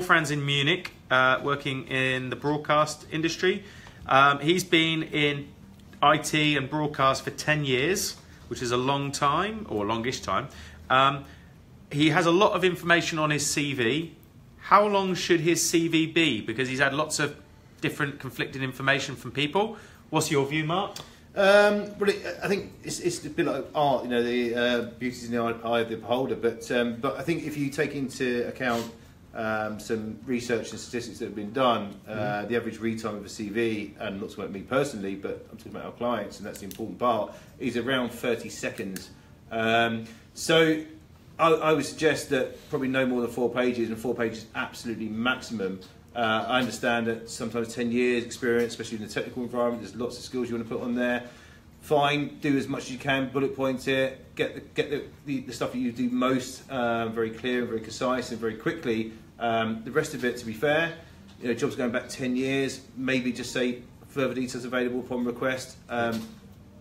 Friends in Munich, working in the broadcast industry. He's been in IT and broadcast for 10 years, which is a long time, or longish time. He has a lot of information on his CV. How long should his CV be? Because he's had lots of different conflicting information from people. What's your view, Mark? I think it's a bit like art, you know, the beauty's in the eye of the beholder. But I think if you take into account some research and statistics that have been done, the average read time of a CV, and not talking about me personally, but I'm talking about our clients, and that's the important part, is around 30 seconds. So I would suggest that probably no more than 4 pages, and 4 pages absolutely maximum. I understand that sometimes 10 years experience, especially in the technical environment, there's lots of skills you want to put on there. Fine, do as much as you can, bullet points it, get the stuff that you do most very clear and very concise and very quickly. The rest of it, to be fair, you know, jobs going back 10 years, maybe just say further details available upon request.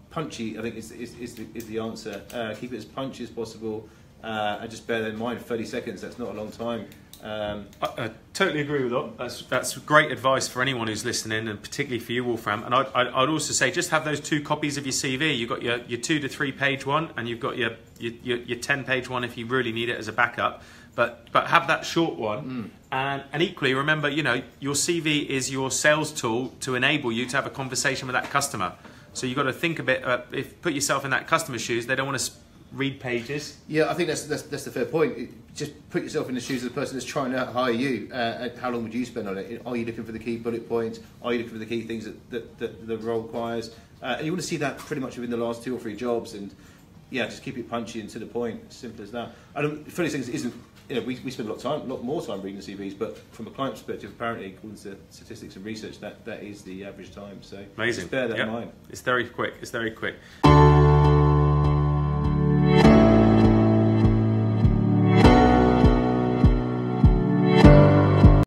Punchy, I think, is the answer. Keep it as punchy as possible, and just bear that in mind, 30 seconds, that's not a long time. I totally agree with that. That's great advice for anyone who's listening, and particularly for you, Wolfram. And I'd also say just have those 2 copies of your CV. You've got your 2 to 3 page one, and you've got your 10 page one if you really need it as a backup. But have that short one, and equally remember, you know, your CV is your sales tool to enable you to have a conversation with that customer. So you've got to think a bit. Put yourself in that customer's shoes. They don't want to read pages. Yeah, I think that's the fair point. Just put yourself in the shoes of the person that's trying to hire you. How long would you spend on it? Are you looking for the key bullet points? Are you looking for the key things that the role requires? And you want to see that pretty much within the last 2 or 3 jobs. And yeah, just keep it punchy and to the point. Simple as that. And the funny thing isn't, you know, we spend a lot more time reading CVs, but from a client perspective, apparently, according to statistics and research, that is the average time. So amazing. Just bear that in mind. It's very quick.